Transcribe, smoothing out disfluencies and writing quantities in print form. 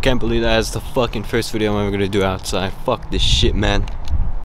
I can't believe that is the fucking first video I'm ever gonna do outside. Fuck this shit, man.